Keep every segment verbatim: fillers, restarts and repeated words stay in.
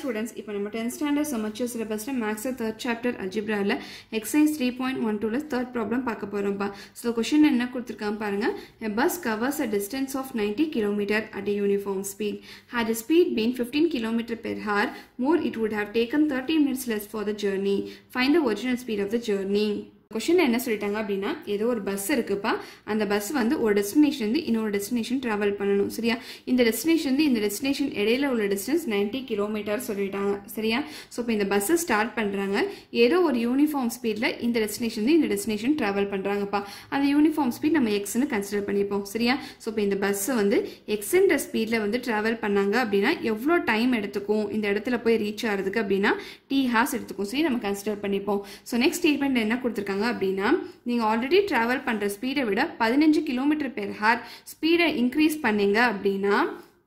students, இப்போ நம்ம tenth standard semester syllabus maths third chapter algebra la exercise three point one two la third problem பார்க்க போறோம் பா. So question என்ன கொடுத்திருக்காங்க பாருங்க. A bus covers a distance of ninety kilometers at a uniform speed. Had the speed been fifteen kilometers per hour, more it would have taken thirty minutes less for the journey. Find the original speed of the journey. Question என்ன சொல்லிட்டாங்க அப்படினா ஏதோ ஒரு bus இருக்குப்பா, அந்த bus வந்து ஒரு destination இருந்து இன்னொரு டெஸ்டினேஷன் டிராவல் பண்ணணும் சரியா. இந்த டெஸ்டினேஷன் இருந்து இந்த டெஸ்டினேஷன் இடையில உள்ள டிஸ்டன்ஸ் ninety கிலோமீட்டர் சொல்லிட்டாங்க சரியா. சோ இப்போ இந்த பஸ் ஸ்டார்ட் பண்றாங்க, ஏதோ ஒரு யூனிஃபார்ம் ஸ்பீட்ல இந்த டெஸ்டினேஷன் இருந்து இந்த டெஸ்டினேஷன் டிராவல் பண்றாங்கப்பா. அந்த யூனிஃபார்ம் ஸ்பீட் நம்ம x னு கன்சிடர் பண்ணிப்போம் சரியா. சோ இப்போ இந்த பஸ் வந்து x என்ற ஸ்பீட்ல வந்து டிராவல் பண்ணாங்க அப்படினா எவ்வளவு டைம் எடுத்துக்கும் இந்த இடத்துல போய் ரீச் ஆகிறதுக்கு அப்படினா t has எடுத்துக்கும் சரி நம்ம கன்சிடர் பண்ணிப்போம். சோ நெக்ஸ்ட் ஸ்டேட்மென்ட் என்ன கொடுத்திருக்காங்க அப்படினா, நீங்க ஆல்ரெடி டிராவல் பண்ற ஸ்பீடை விட பதினைஞ்சு கிலோமீட்டர் பெர் ஹவர் ஸ்பீடை இன்க்ரீஸ் பண்ணீங்க அப்படினா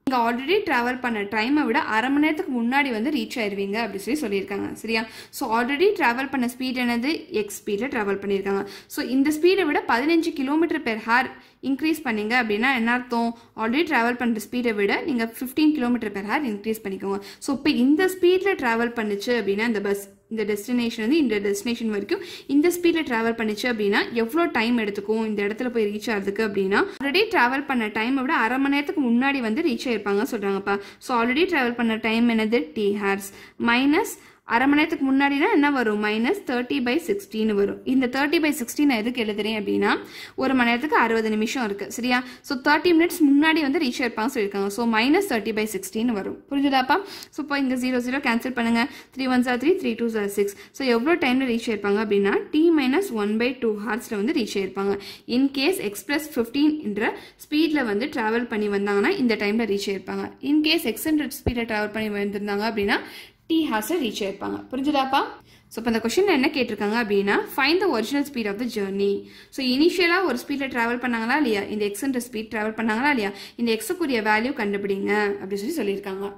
நீங்க ஆல்ரெடி டிராவல் பண்ண டைமை விட அரை மணி நேரத்துக்கு முன்னாடி வந்து ரீச் ஆயிருவீங்க அப்படி சொல்லி சொல்லியிருக்காங்க சரியா. ஸோ ஆல்ரெடி டிராவல் பண்ண ஸ்பீட் என்னது எக்ஸ் ஸ்பீடில் டிராவல் பண்ணியிருக்காங்க. ஸோ இந்த ஸ்பீடை விட பதினஞ்சு கிலோமீட்டர் பெர் ஹவர் இன்க்ரீஸ் பண்ணிங்க அப்படின்னா என்ன அர்த்தம், ஆல்ரெடி டிராவல் பண்ணுற ஸ்பீடை விட நீங்கள் fifteen kilometre per hour increase பண்ணிக்கோங்க. ஸோ இப்போ இந்த ஸ்பீடில் டிராவல் பண்ணிச்சு அப்படின்னா இந்த பஸ் இந்த டெஸ்டினேஷன் வந்து இந்த டெஸ்டினேஷன் வரைக்கும் இந்த ஸ்பீடில் ட்ராவல் பண்ணிச்சு அப்படின்னா எவ்வளோ டைம் எடுத்துக்கும் இந்த இடத்துல போய் ரீச் ஆகிறதுக்கு அப்படின்னா ஆல்ரெடி ட்ராவல் பண்ண டைம் விட அரை மணி நேரத்துக்கு முன்னாடி வந்து ரீச் ஆயிருப்பாங்க சொல்கிறாங்கப்பா. ஸோ ஆல்ரெடி ட்ராவல் பண்ண டைம் என்னது டி ஹார்ஸ் மைனஸ் அரை மணி நேரத்துக்கு முன்னாடினா என்ன வரும் மைனஸ் தேர்ட்டி பை சிக்ஸ்டின்னு வரும். இந்த தேர்ட்டி பை சிக்ஸ்டி நான் எதுக்கு எழுதுறேன் அப்படின்னா ஒரு மணி நேரத்துக்கு அறுபது நிமிஷம் இருக்குது சரியா. ஸோ தேர்ட்டி மினிட்ஸ் முன்னாடி வந்து ரீச் ஆயிருப்பாங்க சொல்லியிருக்காங்க. ஸோ மைனஸ் தேர்ட்டி பை சிக்ஸ்டின்னு வரும் புரிஞ்சுதாப்பா. ஸோ இப்போ இங்கே ஜீரோ ஜீரோ கேன்சல் பண்ணுங்கள், three one sir three three two sir six. So எவ்வளோ டைமில் ரீச் ஆயிருப்பாங்க அப்படின்னா T minus one by two ஹார்ஸில் வந்து ரீச் ஆயிருப்பாங்க. இன்கேஸ் எக்ஸ்பிரஸ் ஃபிஃப்டீன் என்ற ஸ்பீடில் வந்து ட்ராவல் பண்ணி வந்தாங்கன்னா இந்த டைமில் ரீச் ஆயிருப்பாங்க. இன்கேஸ் எக்ஸ் ஹண்ட்ரட் ஸ்பீடில் ட்ராவல் பண்ணி வந்திருந்தாங்க அப்படின்னா T has a reach ஆயிருப்பாங்க புரிஞ்சுதாப்பா. ஸோ இப்போ இந்த கொஸ்டின் என்ன கேட்டிருக்காங்க அப்படின்னா find the original speed of the journey. So இனிஷியலாக ஒரு ஸ்பீடில் ட்ராவல் பண்ணாங்களா இல்லையா, இந்த எக்ஸன்ற ஸ்பீட் ட்ராவல் பண்ணாங்களா இல்லையா, இந்த எக்ஸுக்குரிய வேல்யூ கண்டுபிடிங்க அப்படின்னு சொல்லி சொல்லியிருக்காங்க.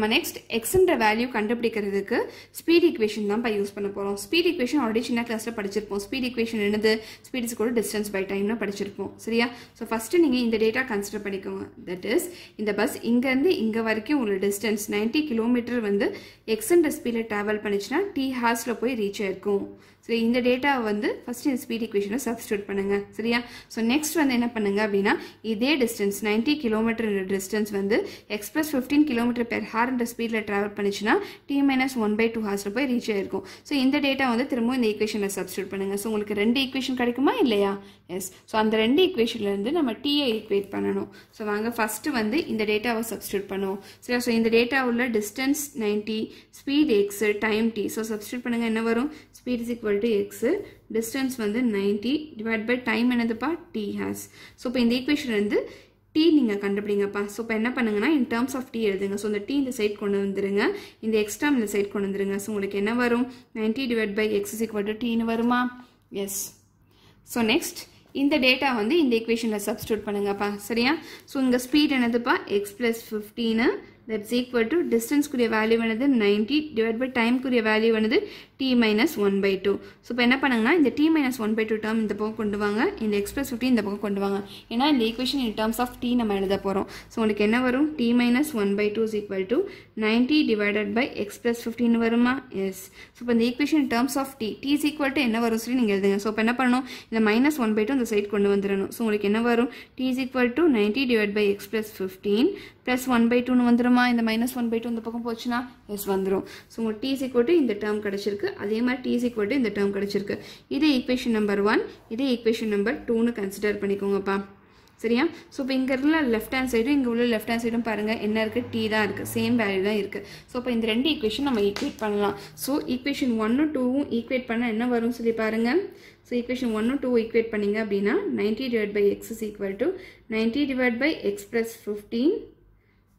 நம்ம நெக்ஸ்ட் எக்ஸுன்ற வேல்யூ கண்டுபிடிக்கிறதுக்கு ஸ்பீட் ஈக்குவேஷன் தான் இப்போ யூஸ் பண்ண போகிறோம். ஸ்பீட் ஈக்குவேஷன் ஆல்ரெடி சின்ன கிளாஸில் படிச்சிருப்போம். ஸ்பீட் ஈக்குவேஷன் என்னது, ஸ்பீட் இஸ் கூட டிஸ்டன்ஸ் பை டைம்னு படிச்சிருப்போம் சரியா. ஸோ ஃபஸ்ட்டு நீங்கள் இந்த டேட்டா கன்சிடர் பண்ணிக்கோங்க, தட் இஸ் இந்த பஸ் இங்கேருந்து இங்கே வரைக்கும் உள்ள டிஸ்டன்ஸ் நைன்ட்டி கிலோமீட்டர் வந்து எக்ஸுன்ற ஸ்பீடில் ட்ராவல் பண்ணிச்சுன்னா டி ஹார்ஸில் போய் ரீச் ஆயிருக்கும். ஸோ இந்த டேட்டாவை வந்து ஃபஸ்ட்டு இந்த ஸ்பீட் ஈக்குவேஷனை சப்ஸ்டியூட் பண்ணுங்கள் சரியா. ஸோ நெக்ஸ்ட் வந்து என்ன பண்ணுங்கள் அப்படின்னா இதே டிஸ்டன்ஸ் நைன்ட்டி கிலோமீட்டர்ன்ற டிஸ்டன்ஸ் வந்து எக்ஸ்பிரஸ் ஃபிஃப்டீன் கிலோமீட்டர் பெர் ஹார்ன்ற ஸ்பீடில் ட்ராவல் பண்ணிச்சுன்னா T minus one by two ஹார்ஸில் போய் ரீச் ஆயிருக்கும். ஸோ இந்த டேட்டா வந்து திரும்பவும் இந்த ஈக்குவேஷனில் சப்ஸ்டியூட் பண்ணுங்கள். ஸோ உங்களுக்கு ரெண்டு ஈக்குவேஷன் கிடைக்குமா இல்லையா, எஸ். ஸோ அந்த ரெண்டு ஈக்குவேஷன்லேருந்து நம்ம டீயை ஈக்குவேட் பண்ணணும். ஸோ நாங்கள் ஃபஸ்ட்டு வந்து இந்த டேட்டாவை சப்ஸ்டியூட் பண்ணுவோம் சரியா. ஸோ இந்த டேட்டா உள்ள distance ninety speed X time T. So substitute பண்ணுங்கள், என்ன வரும் speed is equal to X distance வந்து நைன்ட்டி டிவைட் பை டைம் என்னதுப்பா டி ஹாஸ். ஸோ இப்போ இந்த ஈக்குவேஷன் வந்து டி நீங்கள் கண்டுபிடிங்கப்பா. ஸோ இப்போ என்ன பண்ணுங்கன்னா இன் டேர்ம்ஸ் ஆஃப் டி எழுதுங்க. ஸோ இந்த டி இந்த சைட் கொண்டு வந்துருங்க, இந்த எக்ஸ் டேர்ம் இந்த சைட் கொண்டு வந்துருங்க. ஸோ உங்களுக்கு என்ன வரும் ninety divide by X is equal to டீன்னு வருமா, எஸ். ஸோ நெக்ஸ்ட் இந்த டேட்டா வந்து இந்த ஈக்குவேஷனில் சப்ஸ்டியூட் பண்ணுங்கப்பா சரியா. ஸோ இங்கே ஸ்பீட் என்னதுப்பா X plus fifteen that's equal to டிஸ்டன்ஸ்க்குரிய வேல்யூ என்னது நைன்ட்டி டிவைட் பை டைம்க்குரிய வேல்யூ என்னது T minus one by two. So இப்போ என்ன பண்ணுங்கன்னா இந்த T minus one by two term இந்த பக்கம் கொண்டு வாங்க, இந்த எக்ஸ்பிரஸ் ஃபிஃப்டின் இந்த பக்கம் கொண்டு வாங்க. ஏன்னா இந்த equation in terms of T நம்ம எழுத போகிறோம். ஸோ உங்களுக்கு என்ன வரும் T minus one by two is equal to ninety divided by x plus fifteen வருமா, எஸ். ஸோ இப்போ இந்த equation in terms of T T is equal to என்ன வரும் சொல்லி நீங்கள் எழுதுங்க. ஸோ இப்போ என்ன பண்ணணும் இந்த மைனஸ் ஒன் பை டூ இந்த சைட் கொண்டு வந்துடணும். ஸோ உங்களுக்கு என்ன வரும் T is equal to ninety divide by x plus fifteen plus one by டூன்னு வந்துடுமா, இந்த மைனஸ் ஒன் பை டூ இந்த பக்கம் போச்சுன்னா எஸ் வந்துடும். ஸோ உங்களுக்கு டி ஈக்குவல் டு இந்த டேர்ம் கிடச்சிருக்கு, அதே மாதிரி டி ஈக்குவல் டு இந்த டேர்ம் கிடச்சிருக்கு. இதே ஈக்குவேஷன் நம்பர் ஒன், இதே ஈக்குவேஷன் நம்பர் டூன்னு கன்சிடர் பண்ணிக்கோங்கப்பா சரியா. ஸோ இப்போ இங்கே உள்ள லெஃப்ட் ஹேண்ட் சைடும் இங்கே உள்ள லெஃப்ட் ஹேண்ட் சைடும் பாருங்கள் என்ன இருக்குது டி தான் இருக்குது, சேம் வேல்யூ தான் இருக்குது. ஸோ இப்போ இந்த ரெண்டு ஈக்குவேஷன் நம்ம ஈக்குவேட் பண்ணலாம். ஸோ ஈக்குவேஷன் ஒன்னும் டூவும் ஈக்குவேட் பண்ணால் என்ன வரும்னு சொல்லி பாருங்கள். ஸோ ஈக்குவேஷன் ஒன்னும் டூ ஈக்குவேட் பண்ணிங்க அப்படின்னா ninety divide by X is equal to ninety divide by x plus fifteen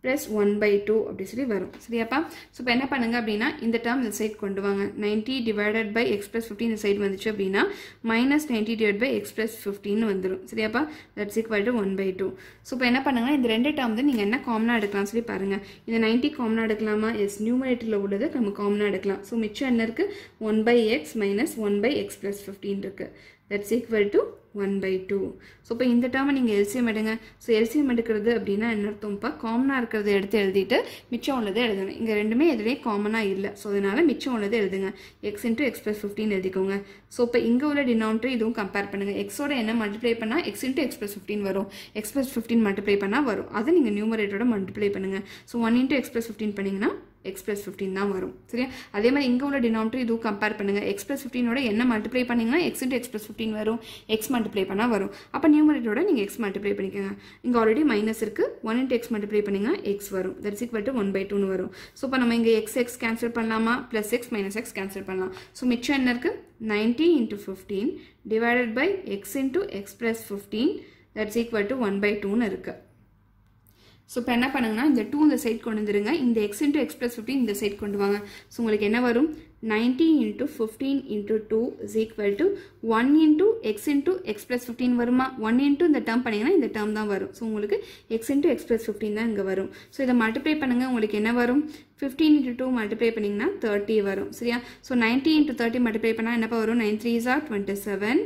plus one by two அப்படி சொல்லி வரும் சரியாப்பா. ஸோ இப்போ என்ன பண்ணுங்க அப்படின்னா இந்த டேர்ம் இந்த சைட் கொண்டு வாங்க, ninety divided by x plus fifteen இந்த சைட் வந்துச்சு அப்படின்னா minus ninety divide by x plus ஃபிஃப்டின்னு வந்துடும் சரியாப்பா. That's equal to one by two. So இப்போ என்ன பண்ணுங்கன்னா இந்த ரெண்டு டேர்ம் வந்து நீங்கள் என்ன காமனாக எடுக்கலாம்னு சொல்லி பாருங்கள். இந்த நைன்ட்டி காமனாக எடுக்கலாமா, எஸ். நியூமரேட்டரில் உள்ளது நம்ம காமனாக எடுக்கலாம். ஸோ மிச்சம் என்ன இருக்குது one by x minus one by x plus fifteen இருக்குது. that's equal to one by two. So, now in the term, you L C M edunga. So, L C M edukiradhu appadina enna artham pa common ah irukradhu eduthu eludite micham ulladhu eludunga. Inga rendume edile common ah illa. So, adanal micham ulladhu eludunga. X into x plus fifteen eludunga. So, ipo inga ulla denominator idhum compare pannunga. X oda enna multiply panna x into x plus fifteen varum. X plus fifteen multiply panna varum. Adha neenga numerator oda multiply pannunga. So, one into x plus fifteen panningana x plus fifteen தான் வரும். சரியா? அதே மாதிரி இங்க உள்ள denominator இது compare பண்ணுங்க. x plus fifteen ஓட என்ன மல்டிப்ளை பண்ணீங்கன்னா x into x plus fifteen வரும். x மல்டிப்ளை பண்ணா வரும். அப்ப நியூமரேட்டரோட நீங்க x மல்டிப்ளை பண்ணிக்கங்க. இங்க ஆல்ரெடி மைனஸ் இருக்கு. one into x மல்டிப்ளை பண்ணீங்கன்னா x வரும். That is equal to one by two னு வரும். சோ இப்ப நம்ம இங்க x x கேன்சல் பண்ணலாமா? + x - x கேன்சல் பண்ணலாம். சோ மிச்சம் என்ன இருக்கு? ninety into fifteen divided by x into x plus fifteen that is equal to one by two னு இருக்கு. So, penna pananga in the two on the side kondirunga in the x into x plus fifteen in the side konduvanga. So ungalku enna varum ninety into fifteen into two is equal to one into x into x plus fifteen varuma. one into the term panninga in the term dhaan varum. So ungalku x into x plus fifteen dhaan inga varum. So idha multiply panunga ungalku enna varum fifteen into two multiply panninga thirty varum. Seriya? So ninety into thirty multiply panna enna varum nine threes are twenty-seven.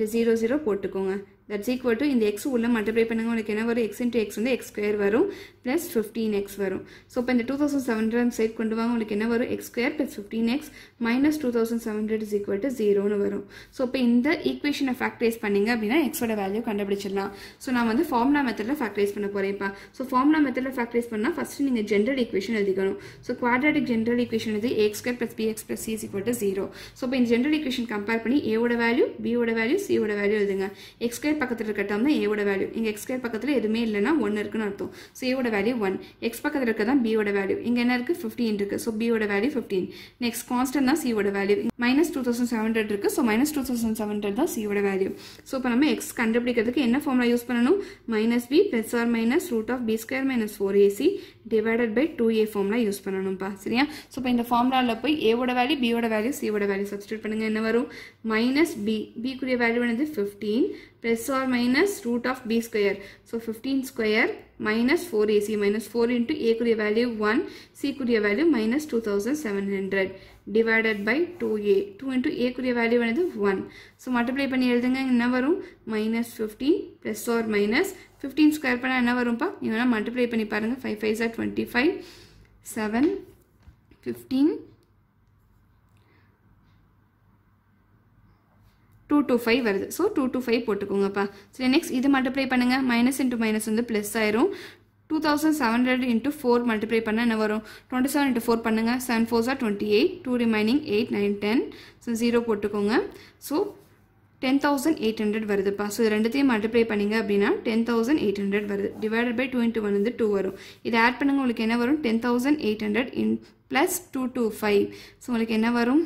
The zero zero போட்டுக்கோங்க. That's equal to இந்த x உள்ள multiply பண்ணுங்க உங்களுக்கு என்ன வரும் x into x வந்து x square வரும் plus fifteen x வரும். So இப்போ இந்த two thousand seven hundred side கொண்டு வாங்க உங்களுக்கு என்ன வரும் x square plus fifteen x minus two thousand seven hundred is equal to zero னு வரும். So இப்போ இந்த ஈக்குவேஷனை ஃபேக்டரைஸ் பண்ணீங்க அப்படினா x ஓட வேல்யூ கண்டுபிடிச்சிடலாம். So நான் வந்து ஃபார்முலா மெத்தட்ல ஃபேக்டரைஸ் பண்ண போறேன் பா. So ஃபார்முலா மெத்தட்ல ஃபேக்டரைஸ் பண்ணா ஃபர்ஸ்ட் நீங்க ஜெனரல் ஈக்குவேஷன் எழுதிக்கணும். So quadratic general equation இது ax square plus bx plus c is equal to zero. So இப்போ இந்த ஜெனரல் ஈக்குவேஷன் கம்பேர் பண்ணி a ஓட வேல்யூ b ஓட வேல்யூ c ஓட வேல்யூ எழுதுங்க. x square பக்கத்துல இருக்க டேர்ம் தான் a ஓட வேல்யூ. இங்க x square பக்கத்துல எதுமே இல்லனா one இருக்குன்னு அர்த்தம். So a ஓட வேல்யூ one. x பக்கத்துல இருக்க தான் b ஓட வேல்யூ. இங்க என்ன இருக்கு fifteen இருக்கு. So b ஓட வேல்யூ fifteen. நெக்ஸ்ட் கான்ஸ்டன்ட் தான் c ஓட value. minus two thousand seven hundred இருக்கு. So minus two thousand seven hundred தான் c ஓட வேல்யூ. So இப்போ நம்ம x கண்டுபிடிக்கிறதுக்கு என்ன ஃபார்முலா யூஸ் பண்ணனும்? -b plus or minus root of b square minus four a c divided by two a formula use பண்ணனும் பா. சரியா? So இப்போ இந்த ஃபார்முலால போய் a ஓட வேல்யூ b ஓட வேல்யூ c ஓட வேல்யூ சப்ஸ்டிட்யூட் பண்ணுங்க என்ன வரும்? -b b குரிய வேல்யூ என்னது fifteen plus or minus root of b square. So fifteen square minus four a c minus four into a could be value one, c could be value minus two thousand seven hundred divided by two a. two into a could be value one. So multiply பண்ணி எழுதுங்க என்ன வரும் minus fifteen plus or minus fifteen square பண்ணா என்ன வரும் பா? நீங்க multiply பண்ணி பாருங்க five fives are twenty-five, seven, fifteen, two to five வருது. So two to five போட்டுக்கோங்கப்பா. சரி நெக்ஸ்ட் இது மல்டிப்ளை பண்ணுங்க. minus into minus வந்து பிளஸ் ஆயிரும். two thousand seven hundred into four multiply பண்ணா என்ன வரும்? twenty-seven into four பண்ணுங்க. seven fours are twenty-eight. two remaining eight, nine, ten. So zero போட்டுக்கோங்க. So ten thousand eight hundred வருதுப்பா. So இது ரெண்டுத்தையும் மல்டிப்ளை பண்ணீங்க அப்படினா ten thousand eight hundred வருது. Divided by two into one வந்து two வரும். இது ஆட் பண்ணுங்க உங்களுக்கு என்ன வரும்? ten thousand eight hundred in plus two to five. So உங்களுக்கு என்ன வரும்?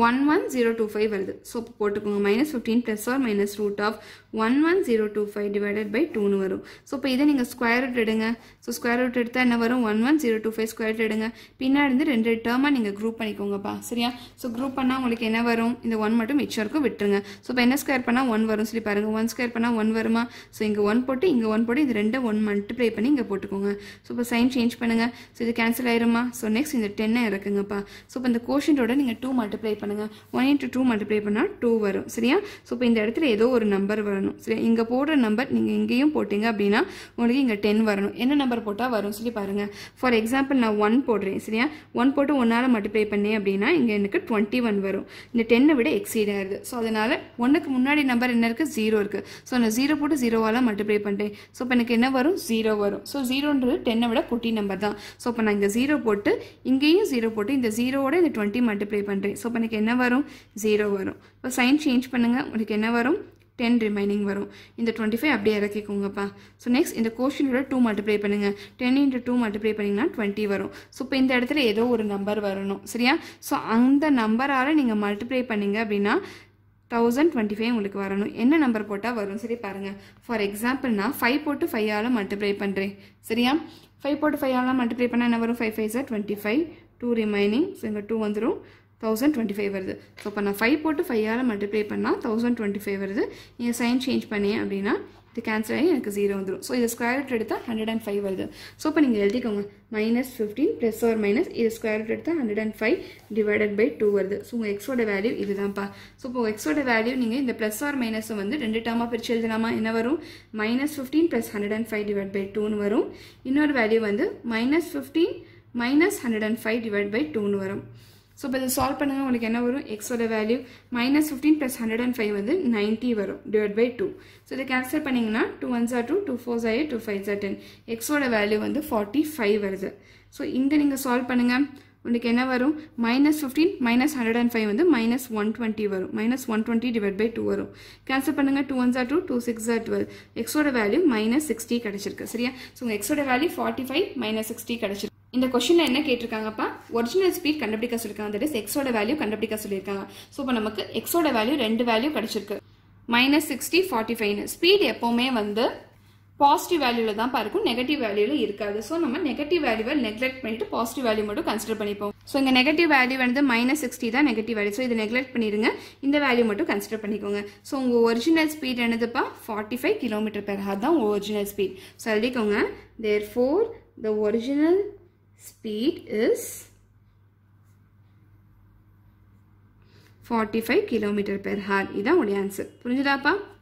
eleven thousand twenty-five வருது. So போட்டுக்கோங்க minus fifteen plus or minus root of eleven thousand twenty-five divided by two னு வரும். So இப்போ இத நீங்க ஸ்கொயர் ரூட் எடுங்க. So ஸ்கொயர் ரூட் எடுத்தா என்ன வரும்? eleven thousand twenty-five square root எடுங்க. பின்னாடி இருந்து ரெண்டு டேர்மா நீங்க குரூப் பண்ணிக்கோங்கப்பா. சரியா? So குரூப் பண்ணா உங்களுக்கு என்ன வரும்? இந்த one மட்டும் மிச்சம் இருக்கு விட்டுருங்க. So இப்போ என்ன ஸ்கொயர் பண்ணா one வரும் சொல்லி பாருங்க. one ஸ்கொயர் பண்ணா one வருமா? So இங்க one போட்டு இங்க one போட்டு இது ரெண்டு one மல்டிப்ளை பண்ணி இங்க போட்டுக்கோங்க. So இப்போ சைன் சேஞ்ச் பண்ணுங்க. So இது கேன்சல் ஆயிருமா? So நெக்ஸ்ட் இந்த ten இருக்குங்கப்பா. So இப்போ இந்த கோஷியன்ட்டோட நீங்க two மல்டிப்ளை பண்ணுங்க. one into two மல்டிப்ளை பண்ணா two வரும். சரியா? சோ இப்போ இந்த இடத்துல ஏதோ ஒரு நம்பர் வரணும். சரியா? இங்க போற நம்பர் நீங்க இங்கேயும் போடுங்க அப்படினா உங்களுக்கு இங்க ten வரணும். என்ன நம்பர் போட்டா வரும் சொல்லி பாருங்க. ஃபார் எக்ஸாம்பிள் நான் one போடுறேன். சரியா? one போட்டு one ஆல மல்டிப்ளை பண்ணே அப்படினா இங்க எனக்கு twenty-one வரும். இந்த ten ஐ விட எக்ஸீட் ஆயிருது. சோ அதனால one க்கு முன்னாடி நம்பர் என்ன இருக்கு? zero இருக்கு. சோ நான் zero போட்டு zero ஆல மல்டிப்ளை பண்றேன். சோ இப்போ எனக்கு என்ன வரும்? zero வரும். சோ zero ன்றது ten ஐ விட குட்டி நம்பர் தான். சோ இப்போ நான் இங்க zero போட்டு இங்கேயும் zero போட்டு இந்த zero ஓட இந்த twenty மல்டிப்ளை பண்றேன். சோ இப்போ என்ன வரும்? zero வரும். இப்போ சைன் சேஞ்ச் பண்ணுங்க. உங்களுக்கு என்ன வரும்? ten remaining வரும். இந்த twenty-five அப்படியே இறக்கிக்கோங்கப்பா. ஸோ நெக்ஸ்ட் இந்த கோஷியன்ட்டோட two மல்டிப்ளை பண்ணுங்க. ten இன்ட்டு டூ மல்டிப்ளை பண்ணிங்கன்னா twenty வரும். ஸோ இப்போ இந்த இடத்துல ஏதோ ஒரு நம்பர் வரணும். சரியா? ஸோ அந்த நம்பரால் நீங்கள் மல்டிப்ளை பண்ணிங்க அப்படின்னா தௌசண்ட் டுவெண்ட்டி ஃபைவ் உங்களுக்கு வரணும். என்ன நம்பர் போட்டால் வரும் சரி பாருங்கள். ஃபார் எக்ஸாம்பிள் நான் ஃபைவ் போட்டு ஃபைவ் ஆல் மல்டிப்ளை பண்ணுறேன். சரியா? ஃபைவ் போட்டு ஃபைவ் ஆல் மல்டிப்ளை பண்ணால் என்ன வரும்? five fives are twenty-five, two remaining. So இங்கே two வந்துடும். one thousand twenty-five வருது. ஸோ இப்போ நான் five போட்டு five ஆல் மல்டிப்ளை பண்ணால் one thousand twenty-five வருது. நீங்கள் சைன் சேஞ்ச் பண்ணி அப்படின்னா the cancel and zero. So the square root is one hundred five. So minus fifteen plus or minus the square root is one hundred five divided by two. So x value is this. So x value is plus or minus minus fifteen plus one hundred five divided by two. Inner value is minus fifteen minus one hundred five divided by two. So, if you solve x value minus fifteen plus one hundred five is ninety divided by two. So, if you cancel two ones are two, two fours are eight, two fives are ten. X value is forty-five. So, if you solve minus fifteen minus one hundred five is minus one hundred twenty. Minus one hundred twenty divided by two. Cancel two ones are two, two six are twelve. X value minus sixty. So, x value forty-five minus sixty. In the question, original speed that is x value kandapidikka. So x value two value minus sixty forty-five speed epovume vandu positive value negative value. So nama negative value neglect pannittu positive value mattum consider pannipom. So negative value is minus sixty da negative value. So idu neglect pannirunga indha value mattum consider pannikonga. So unga original speed enaduppa forty-five kilometer per hour da original speed. So elikonga therefore the original speed is forty-five kilometers per hour. This is the answer.